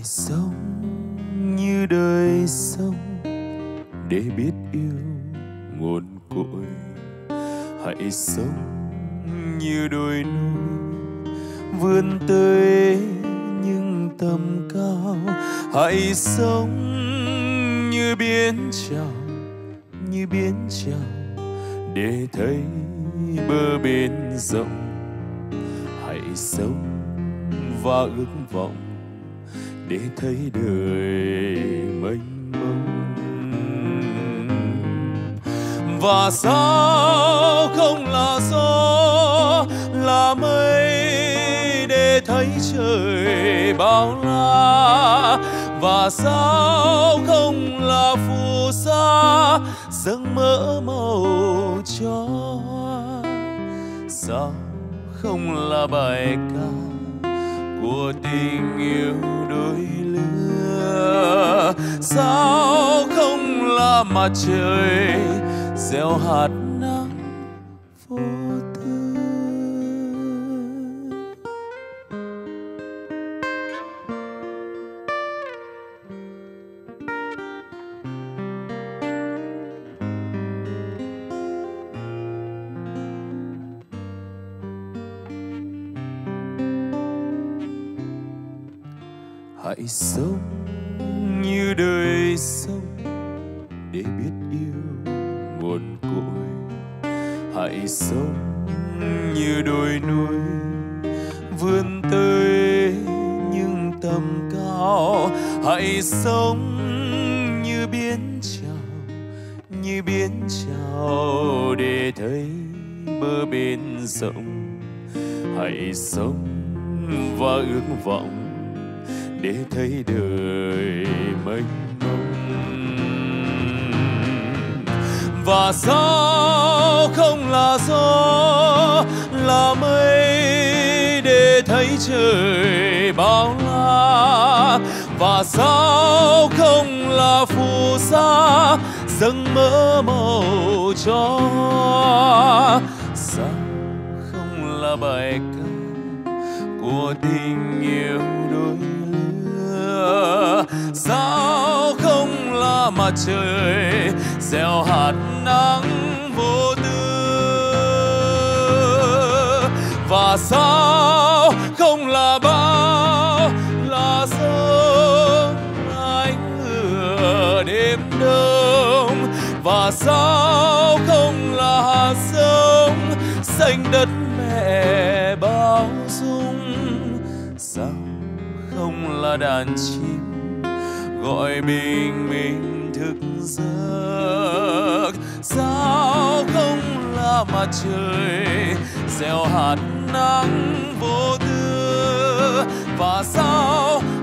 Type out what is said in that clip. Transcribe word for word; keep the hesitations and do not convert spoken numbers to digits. đời sống như đời sống để biết yêu nguồn cội. Hãy sống như đồi núi vươn tới những tầm cao. Hãy sống như biến trào, như biến trào để thấy bờ bên rộng. Hãy sống và ước vọng để thấy đời mênh mông. Và sao không là gió, là mây để thấy trời bao la. Và sao không là phù sa, giấc mơ màu cho hoa. Sao không là bài ca của tình yêu đôi lứa. Sao không là mặt trời gieo hạt nắng vô tư. Hãy sống như đời sống để biết yêu nguồn cội. Hãy sống như đồi núi vươn tới những tầm cao. Hãy sống như biến trào, như biến trào để thấy bờ bên rộng. Hãy sống và ước vọng để thấy đời mênh mông. Và sao không là gió, là mây để thấy trời bao la. Và sao không là phù sa, giấc mơ màu cho. Sao không là bài ca của tình yêu đôi. Sao không là mặt trời gieo hạt nắng vô tư. Và sao không là bão, là gió, là ánh lửa đêm đông. Và sao không là hạt giống xanh đất mẹ bao dung. Sao không là đàn chim gọi bình minh thức giấc. Sao không là mặt trời gieo hạt nắng vô tư. Và sao